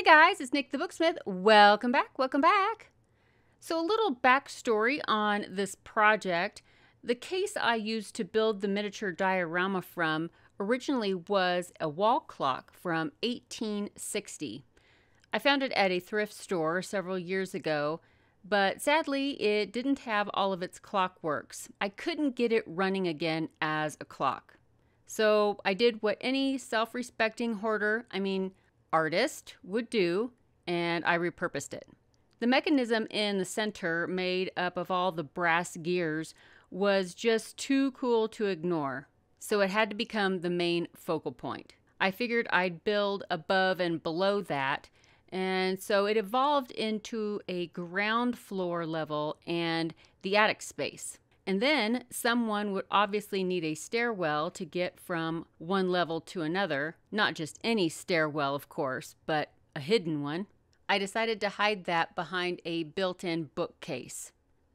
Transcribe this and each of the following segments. Hey guys, it's Nik the Booksmith. Welcome back, welcome back. So a little backstory on this project. The case I used to build the miniature diorama from originally was a wall clock from 1860. I found it at a thrift store several years ago, but sadly it didn't have all of its clockworks. I couldn't get it running again as a clock. So I did what any self-respecting hoarder, artist would do, and I repurposed it. The mechanism in the center, made up of all the brass gears, was just too cool to ignore, so it had to become the main focal point. I figured I'd build above and below that, and so it evolved into a ground floor level and the attic space. And then someone would obviously need a stairwell to get from one level to another. Not just any stairwell, of course, but a hidden one. I decided to hide that behind a built-in bookcase.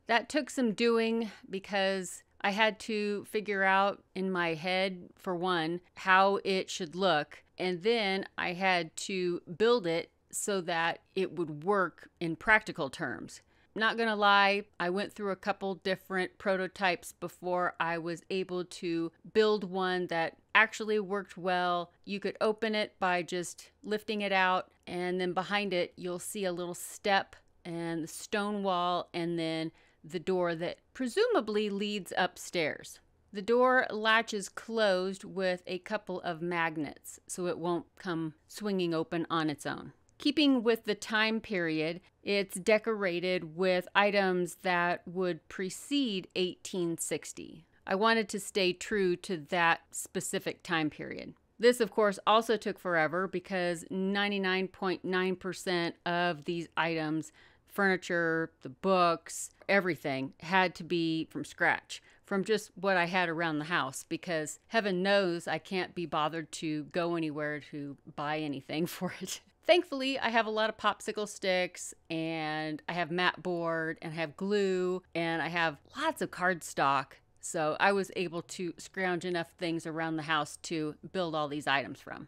That took some doing because I had to figure out in my head, for one, how it should look. And then I had to build it so that it would work in practical terms. Not gonna lie, I went through a couple different prototypes before I was able to build one that actually worked well. You could open it by just lifting it out, and then behind it, you'll see a little step and the stone wall, and then the door that presumably leads upstairs. The door latches closed with a couple of magnets, so it won't come swinging open on its own. Keeping with the time period, it's decorated with items that would precede 1860. I wanted to stay true to that specific time period. This, of course, also took forever because 99.9% of these items, furniture, the books, everything, had to be from scratch, from just what I had around the house, because heaven knows I can't be bothered to go anywhere to buy anything for it. Thankfully, I have a lot of popsicle sticks, and I have mat board, and I have glue, and I have lots of cardstock. So I was able to scrounge enough things around the house to build all these items from.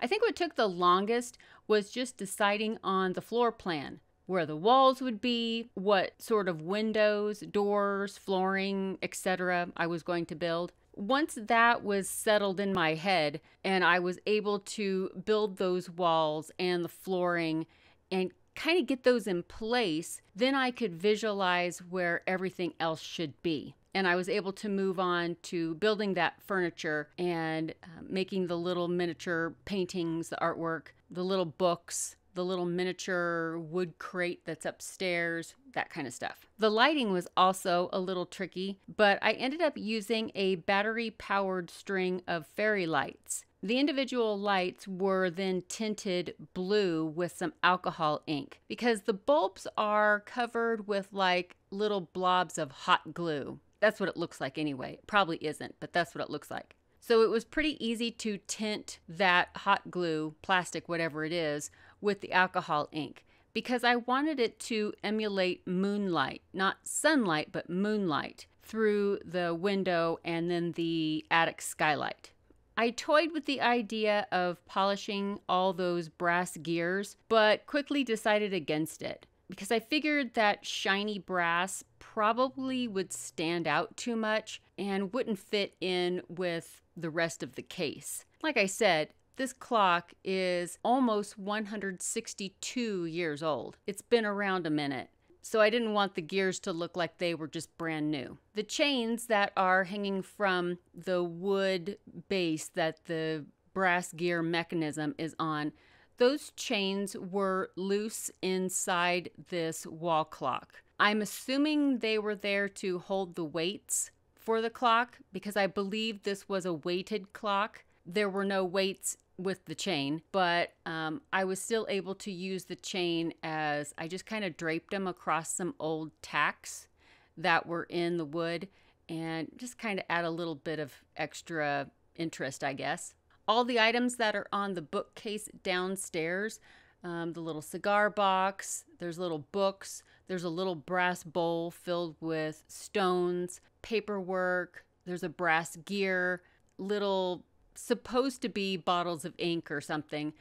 I think what took the longest was just deciding on the floor plan, where the walls would be, what sort of windows, doors, flooring, etc. I was going to build. Once that was settled in my head and I was able to build those walls and the flooring and kind of get those in place, then I could visualize where everything else should be. And I was able to move on to building that furniture and making the little miniature paintings, the artwork, the little books, the little miniature wood crate that's upstairs, that kind of stuff. The lighting was also a little tricky, but I ended up using a battery-powered string of fairy lights. The individual lights were then tinted blue with some alcohol ink because the bulbs are covered with like little blobs of hot glue. That's what it looks like anyway. It probably isn't, but that's what it looks like. So it was pretty easy to tint that hot glue, plastic, whatever it is, with the alcohol ink because I wanted it to emulate moonlight, not sunlight, but moonlight through the window and then the attic skylight. I toyed with the idea of polishing all those brass gears, but quickly decided against it because I figured that shiny brass probably would stand out too much and wouldn't fit in with the rest of the case. Like I said, this clock is almost 162 years old. It's been around a minute, so I didn't want the gears to look like they were just brand new. The chains that are hanging from the wood base that the brass gear mechanism is on, those chains were loose inside this wall clock. I'm assuming they were there to hold the weights for the clock because I believe this was a weighted clock. There were no weights with the chain, but I was still able to use the chain as I just kind of draped them across some old tacks that were in the wood and just kind of add a little bit of extra interest, I guess. All the items that are on the bookcase downstairs, the little cigar box, there's little books, there's a little brass bowl filled with stones, paperwork, there's a brass gear, little supposed to be bottles of ink or something.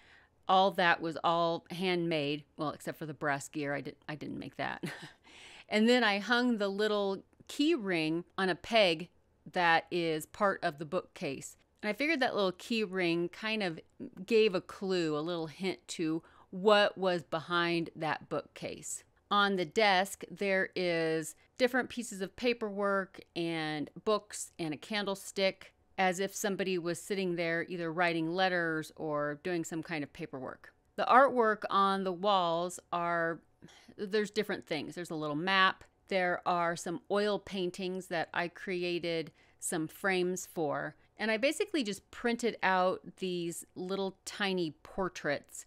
all that was all handmade. Well, except for the brass gear. I didn't make that. And then I hung the little key ring on a peg that is part of the bookcase. And I figured that little key ring kind of gave a clue, a little hint to what was behind that bookcase. On the desk, there is different pieces of paperwork and books and a candlestick, as if somebody was sitting there either writing letters or doing some kind of paperwork. The artwork on the walls are, there's different things. There's a little map. There are some oil paintings that I created some frames for. And I basically just printed out these little tiny portraits.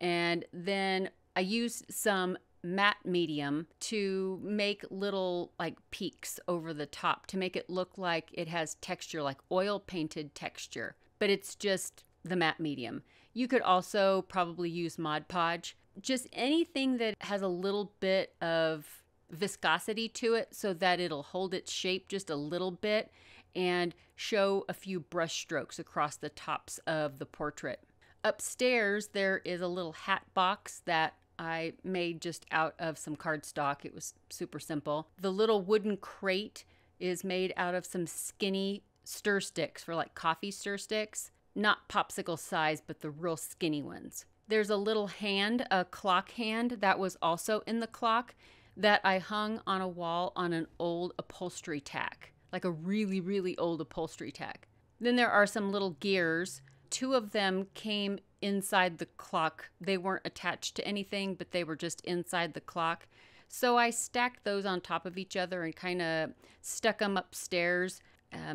And then I used some matte medium to make little like peaks over the top to make it look like it has texture, like oil painted texture, but it's just the matte medium. You could also probably use Mod Podge, just anything that has a little bit of viscosity to it so that it'll hold its shape just a little bit and show a few brush strokes across the tops of the portrait. Upstairs, there is a little hat box that I made just out of some cardstock. It was super simple. The little wooden crate is made out of some skinny stir sticks for like coffee stir sticks. Not popsicle size, but the real skinny ones. There's a little hand, a clock hand that was also in the clock that I hung on a wall on an old upholstery tack, like a really, really old upholstery tack. Then there are some little gears. Two of them came inside the clock. They weren't attached to anything, but they were just inside the clock. So I stacked those on top of each other and kind of stuck them upstairs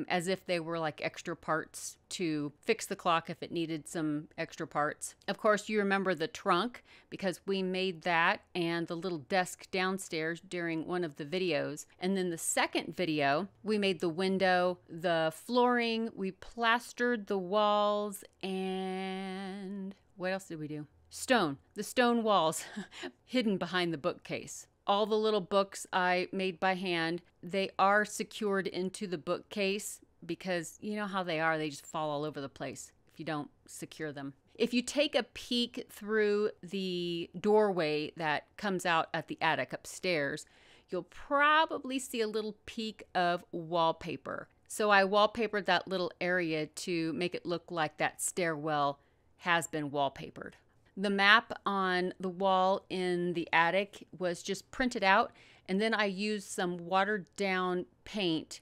as if they were like extra parts to fix the clock if it needed some extra parts. Of course, you remember the trunk because we made that and the little desk downstairs during one of the videos. And then the second video, we made the window, the flooring, we plastered the walls, and what else did we do? Stone, the stone walls hidden behind the bookcase. All the little books I made by hand, they are secured into the bookcase because you know how they are. They just fall all over the place if you don't secure them. If you take a peek through the doorway that comes out at the attic upstairs, you'll probably see a little peek of wallpaper. So I wallpapered that little area to make it look like that stairwell has been wallpapered. The map on the wall in the attic was just printed out, and then I used some watered down paint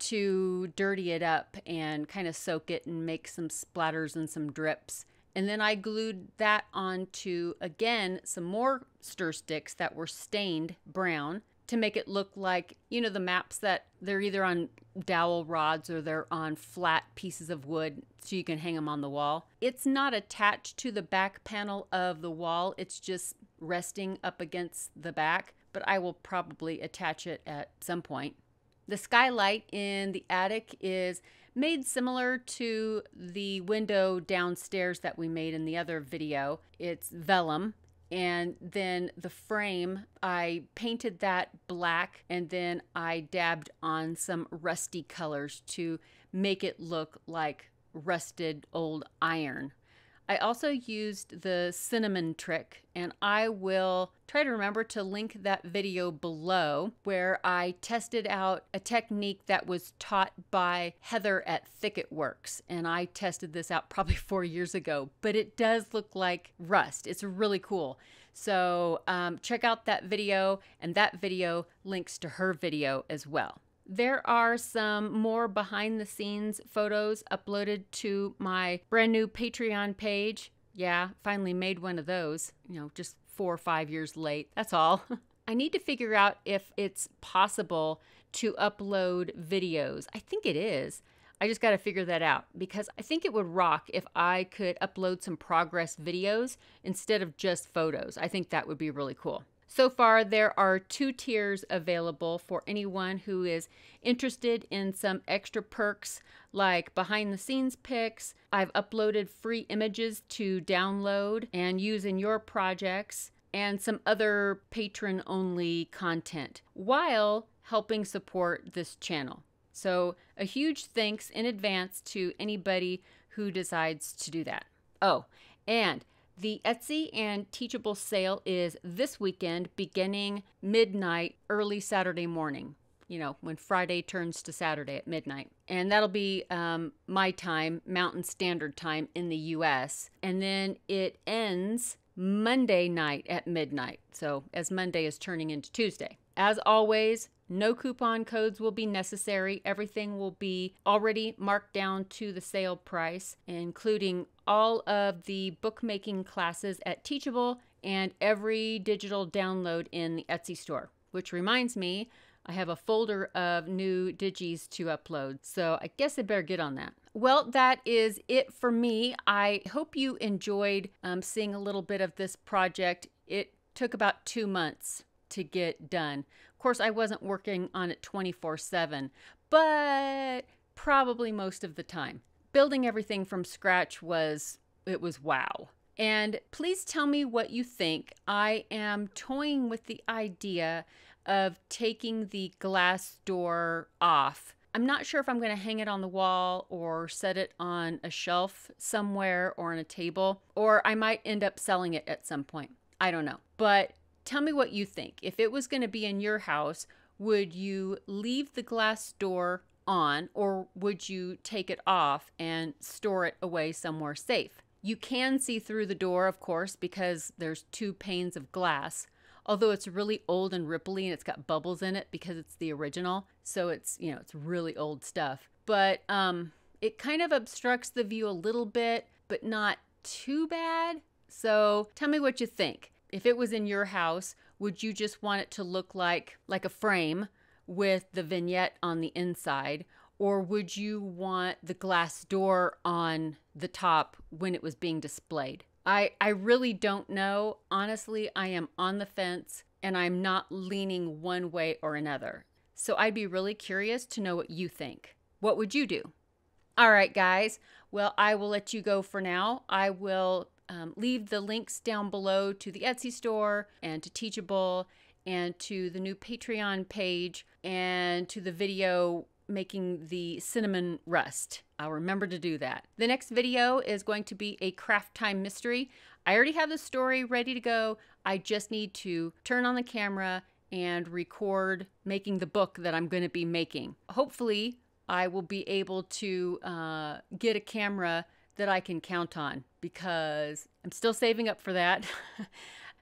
to dirty it up and kind of soak it and make some splatters and some drips. And then I glued that onto, again, some more stir sticks that were stained brown to make it look like, you know, the maps that they're either on dowel rods or they're on flat pieces of wood so you can hang them on the wall. It's not attached to the back panel of the wall. It's just resting up against the back, but I will probably attach it at some point. The skylight in the attic is made similar to the window downstairs that we made in the other video. It's vellum. And then the frame, I painted that black and then I dabbed on some rusty colors to make it look like rusted old iron. I also used the cinnamon trick, and I will try to remember to link that video below where I tested out a technique that was taught by Heather at Thicket Works. And I tested this out probably 4 years ago, but it does look like rust. It's really cool. So check out that video, and that video links to her video as well. There are some more behind the scenes photos uploaded to my brand new Patreon page. Yeah, finally made one of those, you know, just 4 or 5 years late. That's all. I need to figure out if it's possible to upload videos. I think it is. I just got to figure that out because I think it would rock if I could upload some progress videos instead of just photos. I think that would be really cool. So far, there are 2 tiers available for anyone who is interested in some extra perks like behind-the-scenes pics. I've uploaded free images to download and use in your projects and some other patron-only content while helping support this channel. So a huge thanks in advance to anybody who decides to do that. Oh, and The Etsy and Teachable sale is this weekend beginning midnight, early Saturday morning. You know, when Friday turns to Saturday at midnight. And that'll be my time, Mountain Standard Time in the U.S. And then it ends Monday night at midnight. So as Monday is turning into Tuesday. As always, no coupon codes will be necessary. Everything will be already marked down to the sale price, including all of the bookmaking classes at Teachable and every digital download in the Etsy store. Which reminds me, I have a folder of new digis to upload, so I guess I better get on that. Well, that is it for me. I hope you enjoyed seeing a little bit of this project. It took about 2 months to get done. Of course, I wasn't working on it 24/7, but probably most of the time. Building everything from scratch was wow. And please tell me what you think. I am toying with the idea of taking the glass door off. I'm not sure if I'm going to hang it on the wall or set it on a shelf somewhere or on a table, or I might end up selling it at some point. I don't know. But tell me what you think. If it was going to be in your house, would you leave the glass door on or would you take it off and store it away somewhere safe? You can see through the door, of course, because there's two panes of glass. Although it's really old and ripply and it's got bubbles in it because it's the original. So it's, you know, it's really old stuff. But it kind of obstructs the view a little bit, but not too bad. So tell me what you think. If it was in your house, would you just want it to look like a frame with the vignette on the inside? Or would you want the glass door on the top when it was being displayed? I really don't know. Honestly, I am on the fence and I'm not leaning one way or another. So I'd be really curious to know what you think. What would you do? All right, guys. Well, I will let you go for now. I will leave the links down below to the Etsy store and to Teachable and to the new Patreon page and to the video making the cinnamon rust. I'll remember to do that. The next video is going to be a craft time mystery. I already have the story ready to go. I just need to turn on the camera and record making the book that I'm going to be making. Hopefully, I will be able to get a camera that I can count on because I'm still saving up for that.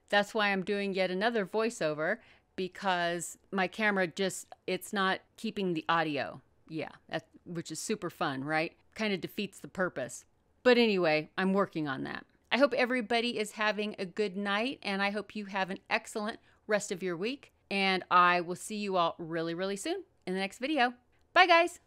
That's why I'm doing yet another voiceover, because my camera just, it's not keeping the audio. Yeah, which is super fun, right? Kind of defeats the purpose. But anyway, I'm working on that. I hope everybody is having a good night, and I hope you have an excellent rest of your week. And I will see you all really, really soon in the next video. Bye, guys.